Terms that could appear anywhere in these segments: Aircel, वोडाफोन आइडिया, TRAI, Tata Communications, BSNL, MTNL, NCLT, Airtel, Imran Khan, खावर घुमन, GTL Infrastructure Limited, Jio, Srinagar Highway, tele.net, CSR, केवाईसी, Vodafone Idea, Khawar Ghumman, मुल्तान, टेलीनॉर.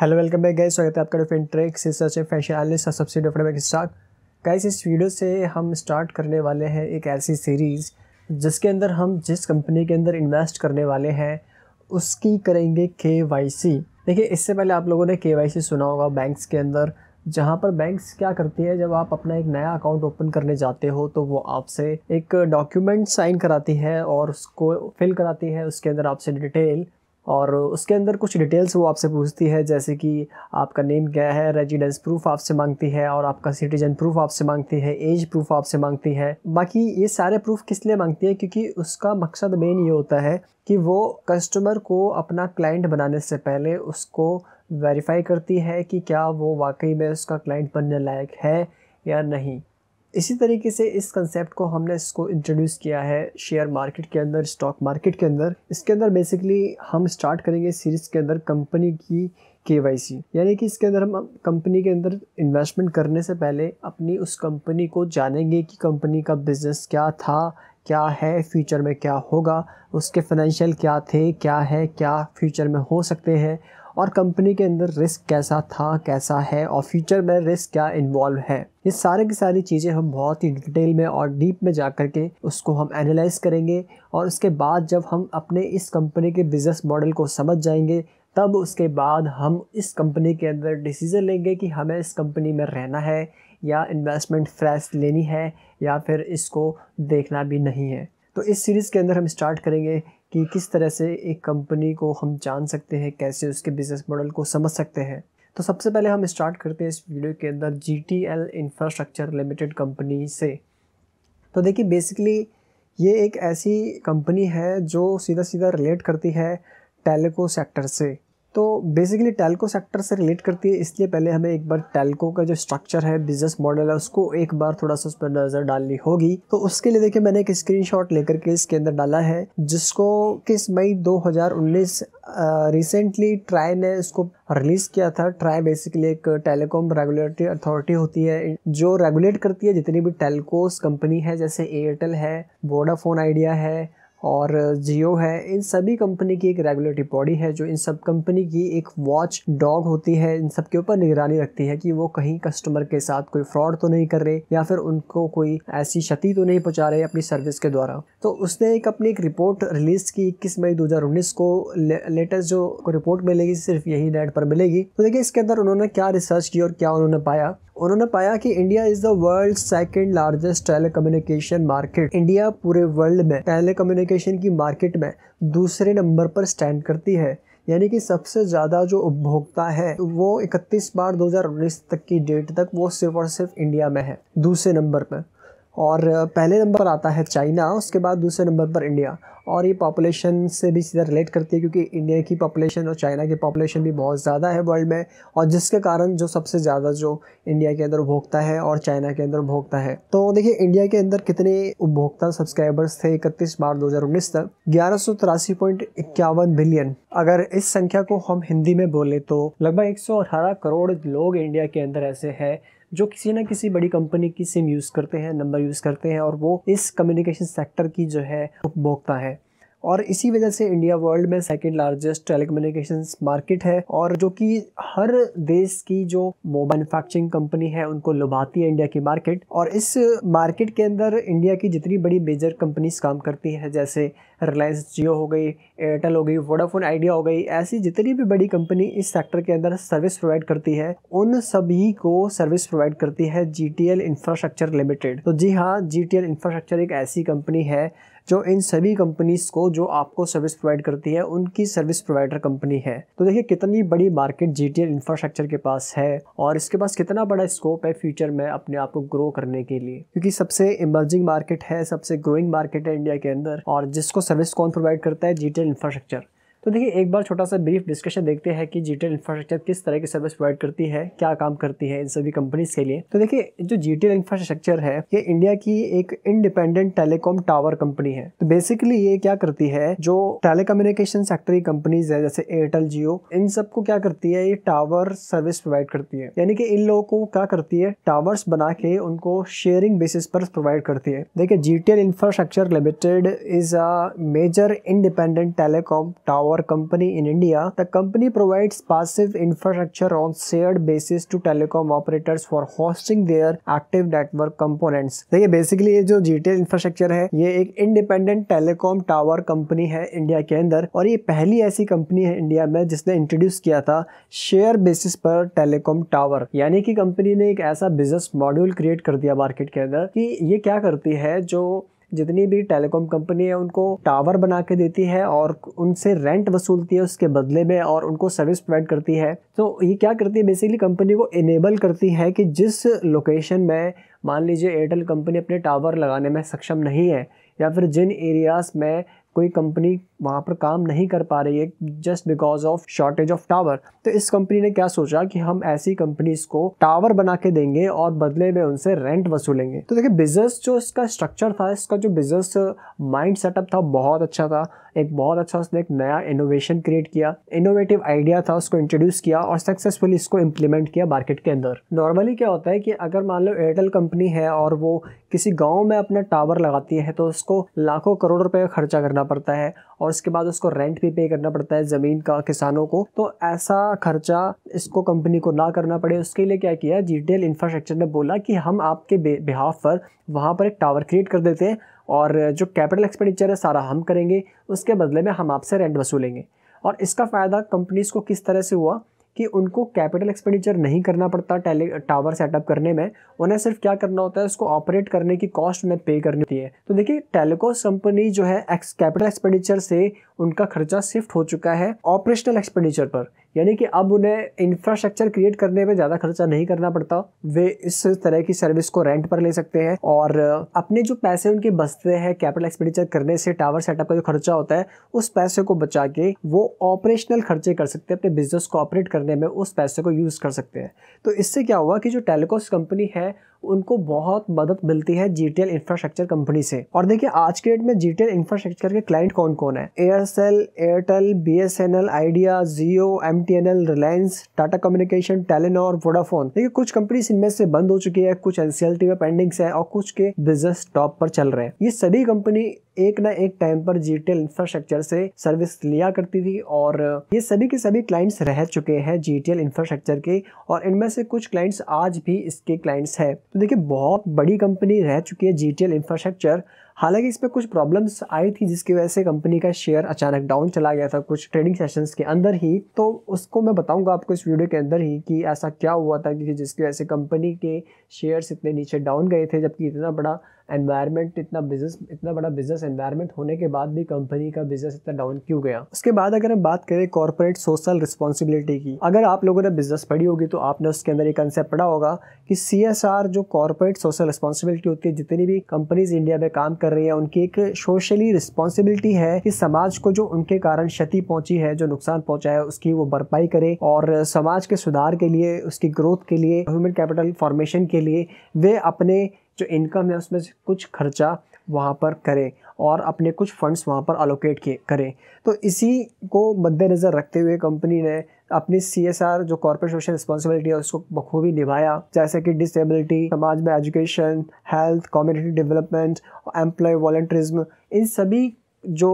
Hello welcome back guys, स्वागत है आपका different treks research fashion analyst सबसे डिफरेंट के साथ। गाइस इस वीडियो से हम स्टार्ट करने वाले हैं एक ऐसी सीरीज़ जिसके अंदर हम जिस कंपनी के अंदर इन्वेस्ट करने वाले हैं उसकी करेंगे केवाईसी। देखिए इससे पहले आप लोगों ने केवाईसी सुना होगा बैंक्स के अंदर, जहाँ पर बैंक्स क्या करती है जब आप अपना एक नया अकाउंट ओपन करने जाते हो तो वो आपसे एक डॉक्यूमेंट साइन कराती है और उसको फिल कराती है, उसके अंदर आपसे डिटेल और उसके अंदर कुछ डिटेल्स वो आपसे पूछती है, जैसे कि आपका नेम क्या है, रेजिडेंस प्रूफ आपसे मांगती है और आपका सिटीजन प्रूफ आपसे मांगती है, एज प्रूफ आपसे मांगती है। बाकी ये सारे प्रूफ किस लिए मांगती है, क्योंकि उसका मकसद मेन ये होता है कि वो कस्टमर को अपना क्लाइंट बनाने से पहले उसको वेरीफाई करती है कि क्या वो वाकई में उसका क्लाइंट बनने लायक है या नहीं। इसी तरीके से इस कंसेप्ट को हमने इसको इंट्रोड्यूस किया है शेयर मार्केट के अंदर, स्टॉक मार्केट के अंदर। इसके अंदर बेसिकली हम स्टार्ट करेंगे सीरीज़ के अंदर कंपनी की केवाईसी, यानी कि इसके अंदर हम कंपनी के अंदर इन्वेस्टमेंट करने से पहले अपनी उस कंपनी को जानेंगे कि कंपनी का बिजनेस क्या था, क्या है, फ्यूचर में क्या होगा, उसके फाइनेंशियल क्या थे, क्या है, क्या फ्यूचर में हो सकते हैं और कंपनी के अंदर रिस्क कैसा था, कैसा है और फ्यूचर में रिस्क क्या इन्वॉल्व है। ये सारे की सारी चीज़ें हम बहुत ही डिटेल में और डीप में जा करके उसको हम एनालाइज करेंगे और उसके बाद जब हम अपने इस कंपनी के बिजनेस मॉडल को समझ जाएंगे तब उसके बाद हम इस कंपनी के अंदर डिसीज़न लेंगे कि हमें इस कंपनी में रहना है या इन्वेस्टमेंट फ्रेश लेनी है या फिर इसको देखना भी नहीं है। तो इस सीरीज़ के अंदर हम स्टार्ट करेंगे कि किस तरह से एक कंपनी को हम जान सकते हैं, कैसे उसके बिजनेस मॉडल को समझ सकते हैं। तो सबसे पहले हम स्टार्ट करते हैं इस वीडियो के अंदर GTL इंफ्रास्ट्रक्चर लिमिटेड कंपनी से। तो देखिए बेसिकली ये एक ऐसी कंपनी है जो सीधा सीधा रिलेट करती है टेलको सेक्टर से। तो बेसिकली टेलको सेक्टर से रिलेट करती है, इसलिए पहले हमें एक बार टेलको का जो स्ट्रक्चर है, बिजनेस मॉडल है, उसको एक बार थोड़ा सा उस पर नज़र डालनी होगी। तो उसके लिए देखिए मैंने एक स्क्रीनशॉट लेकर के इसके अंदर डाला है जिसको 21 मई 2019 रिसेंटली ट्राई ने इसको रिलीज़ किया था। ट्राई बेसिकली एक टेलीकॉम रेगुलेटरी अथॉरिटी होती है जो रेगुलेट करती है जितनी भी टेलकोस कंपनी है, जैसे एयरटेल है, वोडाफोन आइडिया है और जियो है। इन सभी कंपनी की एक रेगुलेटरी बॉडी है जो इन सब कंपनी की एक वॉच डॉग होती है, इन सब के ऊपर निगरानी रखती है कि वो कहीं कस्टमर के साथ कोई फ्रॉड तो नहीं कर रहे या फिर उनको कोई ऐसी क्षति तो नहीं पहुंचा रहे अपनी सर्विस के द्वारा। तो उसने एक अपनी एक रिपोर्ट रिलीज़ की 21 मई 2019 को, लेटेस्ट जो रिपोर्ट मिलेगी सिर्फ यही नेट पर मिलेगी। तो देखिए इसके अंदर उन्होंने क्या रिसर्च की और क्या उन्होंने पाया। उन्होंने पाया कि India is the world second largest telecommunication market. India पूरे वर्ल्ड में टेलीकम्युनिकेशन की मार्केट में दूसरे नंबर पर स्टैंड करती है, यानी कि सबसे ज़्यादा जो उपभोक्ता है वो 31 बार 2019 तक की डेट तक वो सिर्फ और सिर्फ इंडिया में है दूसरे नंबर पर, और पहले नंबर आता है चाइना, उसके बाद दूसरे नंबर पर इंडिया। और ये पॉपुलेशन से भी सीधा रिलेट करती है क्योंकि इंडिया की पॉपुलेशन और चाइना की पॉपुलेशन भी बहुत ज़्यादा है वर्ल्ड में, और जिसके कारण जो सबसे ज़्यादा जो इंडिया के अंदर उपभोक्ता है और चाइना के अंदर उपभोक्ता है। तो देखिए इंडिया के अंदर कितने उपभोक्ता सब्सक्राइबर्स थे 31 मार्च 2019 तक, 1183.51 बिलियन। अगर इस संख्या को हम हिंदी में बोले तो लगभग 118 करोड़ लोग इंडिया के अंदर ऐसे हैं जो किसी ना किसी बड़ी कंपनी की सिम यूज़ करते हैं, नंबर यूज़ करते हैं और वो इस कम्युनिकेशन सेक्टर की जो है उपभोक्ता है। और इसी वजह से इंडिया वर्ल्ड में सेकंड लार्जेस्ट टेलीकम्युनिकेशंस मार्केट है, और जो कि हर देश की जो मोबाइल मैन्युफैक्चरिंग कंपनी है उनको लुभाती है इंडिया की मार्केट। और इस मार्केट के अंदर इंडिया की जितनी बड़ी मेजर कंपनीज काम करती है, जैसे रिलायंस जियो हो गई, एयरटेल हो गई, वोडाफोन आइडिया हो गई, ऐसी जितनी भी बड़ी कंपनी इस सेक्टर के अंदर सर्विस प्रोवाइड करती है उन सभी को सर्विस प्रोवाइड करती है GTL इंफ्रास्ट्रक्चर लिमिटेड। तो जी हाँ, GTL इंफ्रास्ट्रक्चर एक ऐसी कंपनी है जो इन सभी कंपनीज़ को जो आपको सर्विस प्रोवाइड करती है उनकी सर्विस प्रोवाइडर कंपनी है। तो देखिए कितनी बड़ी मार्केट GTL इंफ्रास्ट्रक्चर के पास है और इसके पास कितना बड़ा स्कोप है फ्यूचर में अपने आप को ग्रो करने के लिए, क्योंकि सबसे इमर्जिंग मार्केट है, सबसे ग्रोइंग मार्केट है इंडिया के अंदर, और जिसको सर्विस कौन प्रोवाइड करता है, GTL इंफ्रास्ट्रक्चर। तो देखिए एक बार छोटा सा ब्रीफ डिस्कशन देखते हैं कि GTL इंफ्रास्ट्रक्चर किस तरह की सर्विस प्रोवाइड करती है, क्या काम करती है इन सभी कंपनीज के लिए। तो देखिए जो GTL इंफ्रास्ट्रक्चर है ये इंडिया की एक इंडिपेंडेंट टेलीकॉम टावर कंपनी है। तो बेसिकली ये क्या करती है, जो टेलीकम्युनिकेशन सेक्टर की कंपनीज है जैसे एयरटेल, जियो, इन सबको क्या करती है, ये टावर सर्विस प्रोवाइड करती है, यानी कि इन लोगों को क्या करती है, टावर्स बना के उनको शेयरिंग बेसिस पर प्रोवाइड करती है। देखिए GTL infrastructure limited is a major independent telecom tower or company in India, the company provides passive infrastructure on shared basis to telecom operators for hosting their active network components। देखिए basically ये जो GTL infrastructure है ये एक independent telecom tower company है India के अंदर, और ये पहली ऐसी कंपनी है इंडिया में जिसने इंट्रोड्यूस किया था शेयर बेसिस पर टेलीकॉम टावर, यानी कि कंपनी ने एक ऐसा बिजनेस मॉड्यूल क्रिएट कर दिया मार्केट के अंदर कि ये क्या करती है, जो जितनी भी टेलीकॉम कंपनी है उनको टावर बना के देती है और उनसे रेंट वसूलती है उसके बदले में, और उनको सर्विस प्रोवाइड करती है। तो ये क्या करती है, बेसिकली कंपनी को इनेबल करती है कि जिस लोकेशन में मान लीजिए एयरटेल कंपनी अपने टावर लगाने में सक्षम नहीं है, या फिर जिन एरियाज़ में कोई कंपनी वहाँ पर काम नहीं कर पा रही है just because of shortage of tower, तो इस कंपनी ने क्या सोचा कि हम ऐसी कंपनीज को टावर बना के देंगे और बदले में उनसे रेंट वसूलेंगे। तो देखिए बिजनेस जो इसका स्ट्रक्चर था, इसका जो बिजनेस माइंड सेटअप था बहुत अच्छा था, एक बहुत अच्छा उसने एक नया इनोवेशन क्रिएट किया, इनोवेटिव आइडिया था उसको इंट्रोड्यूस किया और सक्सेसफुली इसको इम्प्लीमेंट किया मार्केट के अंदर। नॉर्मली क्या होता है कि अगर मान लो एयरटेल कंपनी है और वो किसी गाँव में अपना टावर लगाती है तो उसको लाखों करोड़ रुपये खर्चा करना पड़ता है और उसके बाद उसको रेंट भी पे करना पड़ता है ज़मीन का किसानों को। तो ऐसा खर्चा इसको कंपनी को ना करना पड़े उसके लिए क्या किया, GTL इंफ्रास्ट्रक्चर ने बोला कि हम आपके बिहाफ पर वहाँ पर एक टावर क्रिएट कर देते हैं और जो कैपिटल एक्सपेंडिचर है सारा हम करेंगे, उसके बदले में हम आपसे रेंट वसूलेंगे। और इसका फ़ायदा कंपनीज़ को किस तरह से हुआ कि उनको कैपिटल एक्सपेंडिचर नहीं करना पड़ता टावर सेटअप करने में, उन्हें सिर्फ क्या करना होता है, उसको ऑपरेट करने की कॉस्ट उन्हें पे करनी होती है। तो देखिए टेलीकॉम्स कंपनी जो है कैपिटल एक्सपेंडिचर से उनका खर्चा शिफ्ट हो चुका है ऑपरेशनल एक्सपेंडिचर पर, यानी कि अब उन्हें इंफ्रास्ट्रक्चर क्रिएट करने में ज़्यादा खर्चा नहीं करना पड़ता, वे इस तरह की सर्विस को रेंट पर ले सकते हैं और अपने जो पैसे उनके बचते हैं कैपिटल एक्सपेंडिचर करने से टावर सेटअप का जो खर्चा होता है उस पैसे को बचा के वो ऑपरेशनल खर्चे कर सकते हैं, अपने बिजनेस को ऑपरेट करने में उस पैसे को यूज़ कर सकते हैं। तो इससे क्या हुआ कि जो टेलीकॉम्स कंपनी है उनको बहुत मदद मिलती है GTL इंफ्रास्ट्रक्चर कंपनी से। और देखिए आज के डेट में GTL इंफ्रास्ट्रक्चर के क्लाइंट कौन कौन है, Aircel, Airtel, BSNL, Idea, Jio, MTNL, Reliance, Tata communication, टेलीनॉर, Vodafone. देखिए कुछ कंपनीज इनमें से बंद हो चुकी है, कुछ NCLT में पेंडिंग्स है और कुछ के बिजनेस टॉप पर चल रहे हैं। ये सभी कंपनी एक ना एक टाइम पर GTL इंफ्रास्ट्रक्चर से सर्विस लिया करती थी और ये सभी के सभी क्लाइंट्स रह चुके हैं GTL इंफ्रास्ट्रक्चर के, और इनमें से कुछ क्लाइंट्स आज भी इसके क्लाइंट्स हैं। तो देखिए बहुत बड़ी कंपनी रह चुकी है GTL इंफ्रास्ट्रक्चर। हालांकि इसमें कुछ प्रॉब्लम्स आई थी जिसकी वजह से कंपनी का शेयर अचानक डाउन चला गया था कुछ ट्रेडिंग सेशंस के अंदर ही, तो उसको मैं बताऊंगा आपको इस वीडियो के अंदर ही कि ऐसा क्या हुआ था कि जिसकी वजह से कंपनी के शेयर्स इतने नीचे डाउन गए थे, जबकि इतना बड़ा एनवायरनमेंट, इतना बड़ा बिजनेस एनवायरनमेंट होने के बाद भी कंपनी का बिजनेस इतना डाउन क्यों गया। उसके बाद अगर हम बात करें कॉर्पोरेट सोशल रिस्पॉन्सिबिलिटी की, अगर आप लोगों ने बिजनेस पढ़ी होगी तो आपने उसके अंदर ये कंसेप्ट पढ़ा होगा कि CSR जो कॉर्पोरेट सोशल रिस्पॉन्सिबिलिटी होती है, जितनी भी कंपनीज इंडिया में काम कर रही है उनकी एक सोशली रिस्पॉन्सिबिलिटी है कि समाज को जो उनके कारण क्षति पहुंची है, जो नुकसान पहुंचा है उसकी वो भरपाई करे और समाज के सुधार के लिए, उसकी ग्रोथ के लिए, ह्यूमन कैपिटल फॉर्मेशन के लिए वे अपने जो इनकम है उसमें से कुछ खर्चा वहाँ पर करें और अपने कुछ फंड्स वहाँ पर अलोकेट करें। तो इसी को मद्देनज़र रखते हुए कंपनी ने अपनी CSR जो कॉर्पोरेट सोशल रिस्पॉन्सिबिलिटी है उसको बखूबी निभाया, जैसे कि डिसेबिलिटी, समाज में education, health, community development, employee volunteerism, इन सभी जो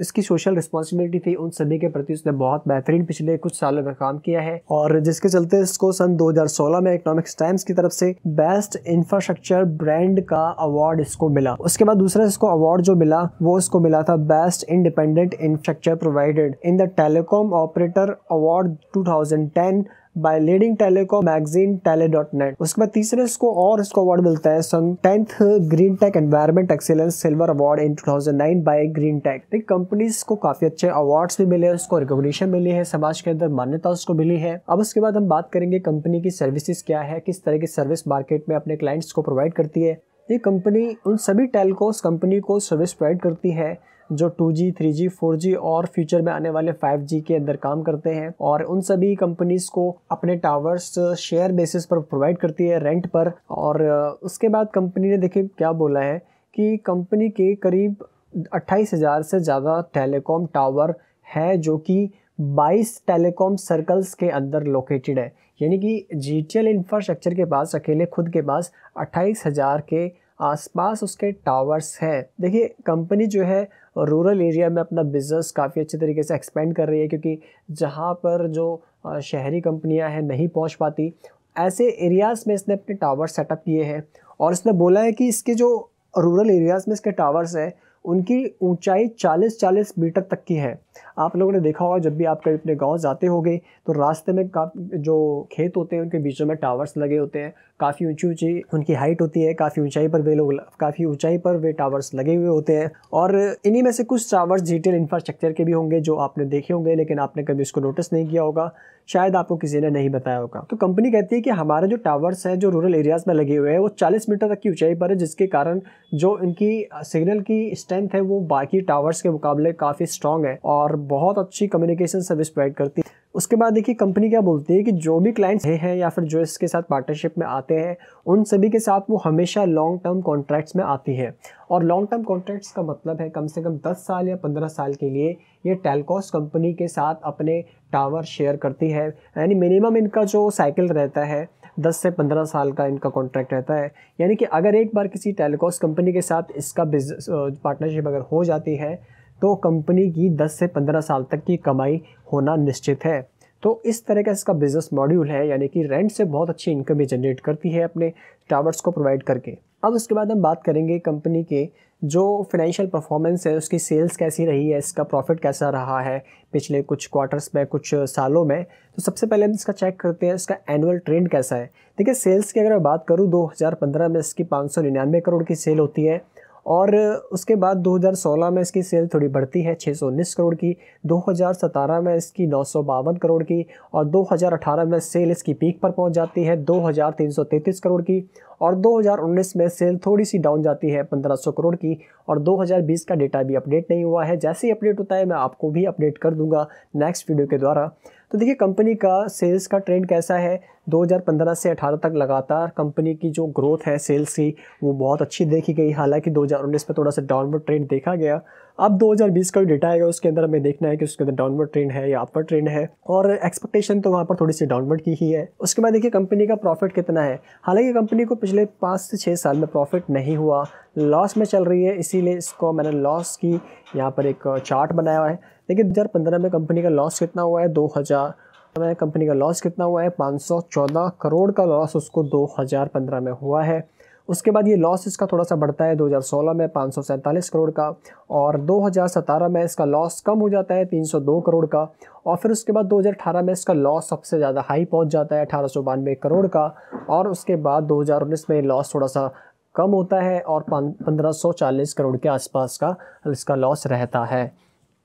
इसकी सोशल रिस्पॉन्सिबिलिटी थी उन सभी के प्रति उसने बहुत बेहतरीन पिछले कुछ सालों में काम किया है, और जिसके चलते इसको सन 2016 में इकोनॉमिक्स टाइम्स की तरफ से बेस्ट इंफ्रास्ट्रक्चर ब्रांड का अवार्ड इसको मिला। उसके बाद दूसरा इसको अवार्ड जो मिला वो इसको मिला था best independent infrastructure provided in the telecom operator award 2010 by leading telecom magazine tele.net। उसके बाद तीसरे इसको और इसको अवार्ड मिलता है सन 10th green tech environment excellence silver award in 2009 by green tech. तो कंपनीज को काफी अच्छे अवार्ड्स भी मिले, उसको रिकॉग्निशन मिली है, समाज के अंदर मान्यता उसको मिली है। अब उसके बाद हम बात करेंगे कंपनी की सर्विसेज क्या है, किस तरह की सर्विस मार्केट में अपने क्लाइंट्स को प्रोवाइड करती है। ये कंपनी उन सभी टेलकोस कंपनी को सर्विस प्रोवाइड करती है जो 2G, 3G, 4G और फ्यूचर में आने वाले 5G के अंदर काम करते हैं, और उन सभी कंपनीज़ को अपने टावर्स शेयर बेसिस पर प्रोवाइड करती है रेंट पर। और उसके बाद कंपनी ने देखिए क्या बोला है कि कंपनी के करीब 28,000 से ज़्यादा टेलीकॉम टावर है जो कि 22 टेलीकॉम सर्कल्स के अंदर लोकेटेड है, यानी कि GTL इंफ्रास्ट्रक्चर के पास अकेले खुद के पास 28,000 के आसपास उसके टावर्स हैं। देखिए कंपनी जो है और रूरल एरिया में अपना बिज़नेस काफ़ी अच्छे तरीके से एक्सपेंड कर रही है, क्योंकि जहाँ पर जो शहरी कंपनियाँ हैं नहीं पहुँच पाती, ऐसे एरियाज़ में इसने अपने टावर सेटअप किए हैं। और इसने बोला है कि इसके जो रूरल एरियाज़ में इसके टावर्स हैं उनकी ऊंचाई 40-40 मीटर तक की है। आप लोगों ने देखा होगा जब भी आप कभी अपने गांव जाते होंगे तो रास्ते में जो खेत होते हैं उनके बीचों में टावर्स लगे होते हैं, काफ़ी ऊंची ऊंची उनकी हाइट होती है, काफ़ी ऊंचाई पर वे टावर्स लगे हुए होते हैं। और इन्हीं में से कुछ टावर्स जीटीएल इंफ्रास्ट्रक्चर के भी होंगे जो आपने देखे होंगे, लेकिन आपने कभी उसको नोटिस नहीं किया होगा, शायद आपको किसी ने नहीं बताया होगा। तो कंपनी कहती है कि हमारे जो टावर्स हैं जो रूरल एरियाज़ में लगे हुए हैं वो 40 मीटर तक की ऊंचाई पर है, जिसके कारण जो इनकी सिग्नल की स्ट्रेंथ है वो बाकी टावर्स के मुकाबले काफ़ी स्ट्रॉन्ग है और बहुत अच्छी कम्युनिकेशन सर्विस प्रोवाइड करती है। उसके बाद देखिए कंपनी क्या बोलती है कि जो भी क्लाइंट्स हैं या फिर जो इसके साथ पार्टनरशिप में आते हैं उन सभी के साथ वो हमेशा लॉन्ग टर्म कॉन्ट्रैक्ट्स में आती है। और लॉन्ग टर्म कॉन्ट्रैक्ट्स का मतलब है कम से कम 10 साल या 15 साल के लिए ये टेलकॉस कंपनी के साथ अपने टावर शेयर करती है। यानी मिनिमम इनका जो साइकिल रहता है 10 से 15 साल का इनका कॉन्ट्रैक्ट रहता है। यानी कि अगर एक बार किसी टेलकॉस कंपनी के साथ इसका बिजनेस पार्टनरशिप अगर हो जाती है तो कंपनी की 10 से 15 साल तक की कमाई होना निश्चित है। तो इस तरह का इसका बिज़नेस मॉड्यूल है, यानी कि रेंट से बहुत अच्छी इनकम भी जनरेट करती है अपने टावर्स को प्रोवाइड करके। अब उसके बाद हम बात करेंगे कंपनी के जो फाइनेंशियल परफॉर्मेंस है, उसकी सेल्स कैसी रही है, इसका प्रॉफिट कैसा रहा है पिछले कुछ क्वार्टर्स में, कुछ सालों में। तो सबसे पहले हम इसका चेक करते हैं इसका एनुअल ट्रेंड कैसा है। देखिए सेल्स की अगर मैं बात करूँ 2015 में इसकी 599 करोड़ की सेल होती है और उसके बाद 2016 में इसकी सेल थोड़ी बढ़ती है 619 करोड़ की, 2017 में इसकी 952 करोड़ की और 2018 में सेल इसकी पीक पर पहुंच जाती है 2333 करोड़ की और 2019 में सेल थोड़ी सी डाउन जाती है 1500 करोड़ की। और 2020 का डेटा भी अपडेट नहीं हुआ है, जैसे ही अपडेट होता है मैं आपको भी अपडेट कर दूंगा नेक्स्ट वीडियो के द्वारा। तो देखिए कंपनी का सेल्स का ट्रेंड कैसा है, 2015 से 18 तक लगातार कंपनी की जो ग्रोथ है सेल्स की वो बहुत अच्छी देखी गई। हालांकि 2019 में थोड़ा सा डाउनवर्ड ट्रेंड देखा गया। अब 2020 का डेटा आएगा उसके अंदर हमें देखना है कि उसके अंदर डाउनवर्ड ट्रेंड है या अपवर्ड ट्रेंड है, और एक्सपेक्टेशन तो वहाँ पर थोड़ी सी डाउनवर्ड की ही है। उसके बाद देखिए कंपनी का प्रॉफिट कितना है। हालांकि कंपनी को पिछले 5 से 6 साल में प्रॉफिट नहीं हुआ, लॉस में चल रही है, इसीलिए इसको मैंने लॉस की यहाँ पर एक चार्ट बनाया है। देखिए 2015 में कंपनी का लॉस कितना हुआ है, 2000 में कंपनी का लॉस कितना हुआ है, 514 करोड़ का लॉस उसको 2015 में हुआ है। उसके बाद ये लॉस इसका थोड़ा सा बढ़ता है 2016 में 547 करोड़ का और 2017 में इसका लॉस कम हो जाता है 302 करोड़ का। और फिर उसके बाद 2018 में इसका लॉस सबसे ज़्यादा हाई पहुंच जाता है 1892 करोड़ का और उसके बाद 2019 में लॉस थोड़ा सा कम होता है और 1540 करोड़ के आसपास का इसका लॉस रहता है।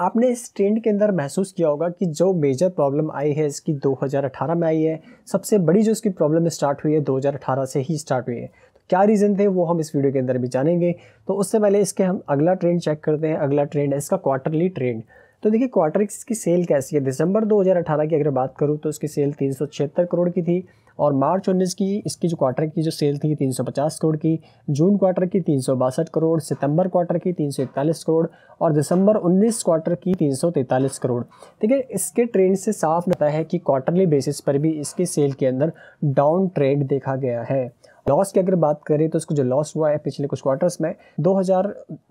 आपने इस ट्रेंड के अंदर महसूस किया होगा कि जो मेजर प्रॉब्लम आई है इसकी 2018 में आई है, सबसे बड़ी जो इसकी प्रॉब्लम स्टार्ट हुई है 2018 से ही स्टार्ट हुई है। तो क्या रीज़न थे वो हम इस वीडियो के अंदर भी जानेंगे। तो उससे पहले इसके हम अगला ट्रेंड चेक करते हैं। अगला ट्रेंड है इसका क्वार्टरली ट्रेंड। तो देखिए क्वार्टर की सेल कैसी है। दिसंबर 2018 की अगर बात करूँ तो इसकी सेल 376 करोड़ की थी और मार्च 19 की इसकी जो क्वार्टर की जो सेल थी 350 करोड़ की, जून क्वार्टर की 362 करोड़, सितंबर क्वार्टर की 341 करोड़ और दिसंबर 19 क्वार्टर की 343 करोड़। ठीक है, इसके ट्रेंड से साफ लगता है कि क्वार्टरली बेसिस पर भी इसकी सेल के अंदर डाउन ट्रेंड देखा गया है। लॉस की अगर बात करें तो इसको जो लॉस हुआ है पिछले कुछ क्वार्टर्स में,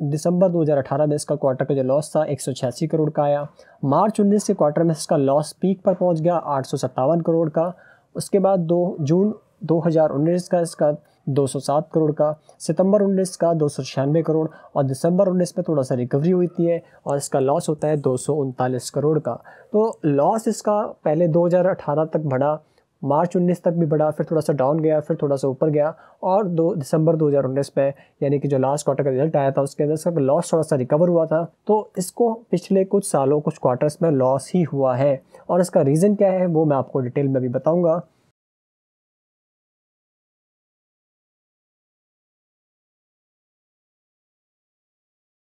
दिसंबर 2018 में इसका क्वार्टर का जो लॉस था 186 करोड़ का आया। मार्च 19 के क्वार्टर में इसका लॉस पीक पर पहुंच गया 857 करोड़ का। उसके बाद जून 2019 का इसका 207 करोड़ का, सितंबर 19 का 296 करोड़ और दिसंबर 19 में थोड़ा सा रिकवरी होती है और इसका लॉस होता है 239 करोड़ का। तो लॉस इसका पहले 2018 तक बढ़ा, मार्च 19 तक भी बढ़ा, फिर थोड़ा सा डाउन गया, फिर थोड़ा सा ऊपर गया और दिसंबर 2019 में यानी कि जो लास्ट क्वार्टर का रिजल्ट आया था उसके अंदर इसका लॉस थोड़ा सा रिकवर हुआ था। तो इसको पिछले कुछ सालों कुछ क्वार्टर्स में लॉस ही हुआ है और इसका रीज़न क्या है वो मैं आपको डिटेल में भी बताऊंगा।